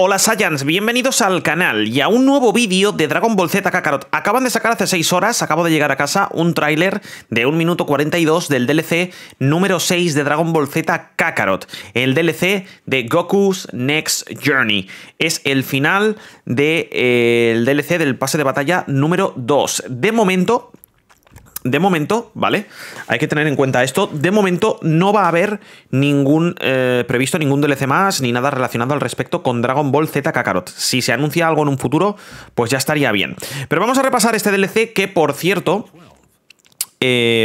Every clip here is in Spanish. Hola Saiyans, bienvenidos al canal y a un nuevo vídeo de Dragon Ball Z Kakarot. Acaban de sacar hace 6 horas, acabo de llegar a casa, un tráiler de 1 minuto 42 del DLC número 6 de Dragon Ball Z Kakarot, el DLC de Goku's Next Journey. Es el final del DLC del pase de batalla número 2. De momento, ¿vale? Hay que tener en cuenta esto. De momento no va a haber ningún previsto ningún DLC más ni nada relacionado al respecto con Dragon Ball Z Kakarot. Si se anuncia algo en un futuro, pues ya estaría bien. Pero vamos a repasar este DLC que, por cierto,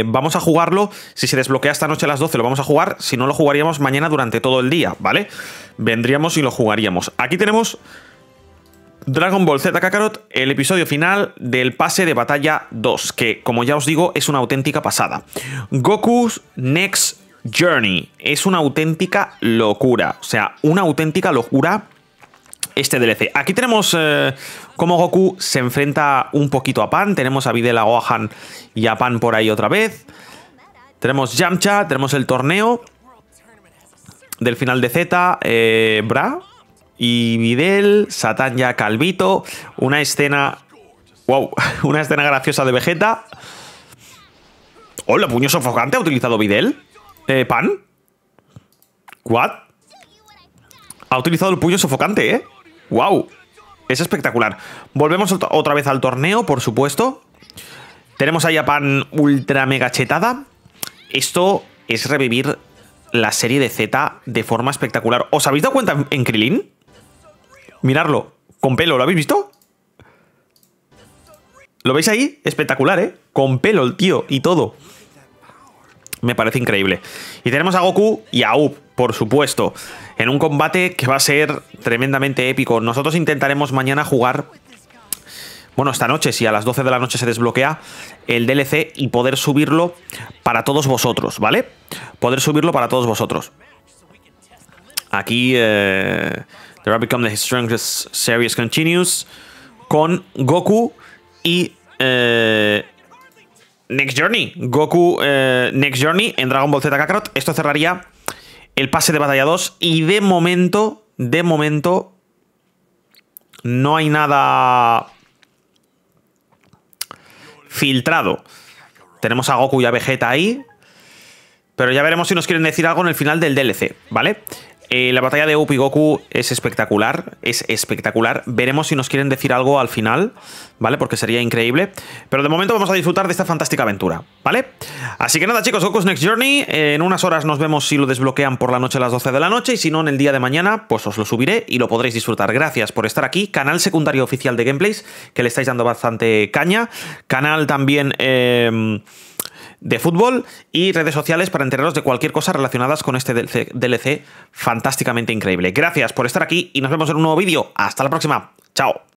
vamos a jugarlo. Si se desbloquea esta noche a las 12 lo vamos a jugar. Si no, lo jugaríamos mañana durante todo el día, ¿vale? Vendríamos y lo jugaríamos. Aquí tenemos Dragon Ball Z Kakarot, el episodio final del pase de batalla 2, que, como ya os digo, es una auténtica pasada. Goku's Next Journey es una auténtica locura, o sea, una auténtica locura este DLC. Aquí tenemos cómo Goku se enfrenta un poquito a Pan, tenemos a Videl, a Gohan y a Pan por ahí otra vez. Tenemos Yamcha, tenemos el torneo del final de Z, Bra y Videl, Satán ya calvito, una escena... ¡Wow! Una escena graciosa de Vegeta. ¡Hola! ¿Puño sofocante ha utilizado Videl? ¿Pan? ¿What? Ha utilizado el puño sofocante, ¿eh? ¡Wow! Es espectacular. Volvemos otra vez al torneo, por supuesto. Tenemos ahí a Pan ultra mega chetada. Esto es revivir la serie de Z de forma espectacular. ¿Os habéis dado cuenta en Krilin? Mirarlo, con pelo, ¿lo habéis visto? ¿Lo veis ahí? Espectacular, ¿eh? Con pelo el tío y todo. Me parece increíble. Y tenemos a Goku y a Up, por supuesto, en un combate que va a ser tremendamente épico. Nosotros intentaremos mañana jugar, bueno, esta noche, si a las 12 de la noche se desbloquea el DLC, y poder subirlo para todos vosotros, ¿vale? Poder subirlo para todos vosotros. Aquí... There Become the Strongest Series Continues con Goku y Next Journey. Goku Next Journey en Dragon Ball Z Kakarot. Esto cerraría el pase de batalla 2 y de momento no hay nada filtrado. Tenemos a Goku y a Vegeta ahí, pero ya veremos si nos quieren decir algo en el final del DLC, ¿vale? La batalla de Up y Goku es espectacular, Veremos si nos quieren decir algo al final, ¿vale? Porque sería increíble. Pero de momento vamos a disfrutar de esta fantástica aventura, ¿vale? Así que nada, chicos, Goku's Next Journey. En unas horas nos vemos si lo desbloquean por la noche a las 12 de la noche. Y si no, en el día de mañana, pues os lo subiré y lo podréis disfrutar. Gracias por estar aquí. Canal secundario oficial de gameplays, que le estáis dando bastante caña. Canal también... de fútbol, y redes sociales para enteraros de cualquier cosa relacionadas con este DLC fantásticamente increíble. Gracias por estar aquí y nos vemos en un nuevo vídeo. Hasta la próxima. Chao.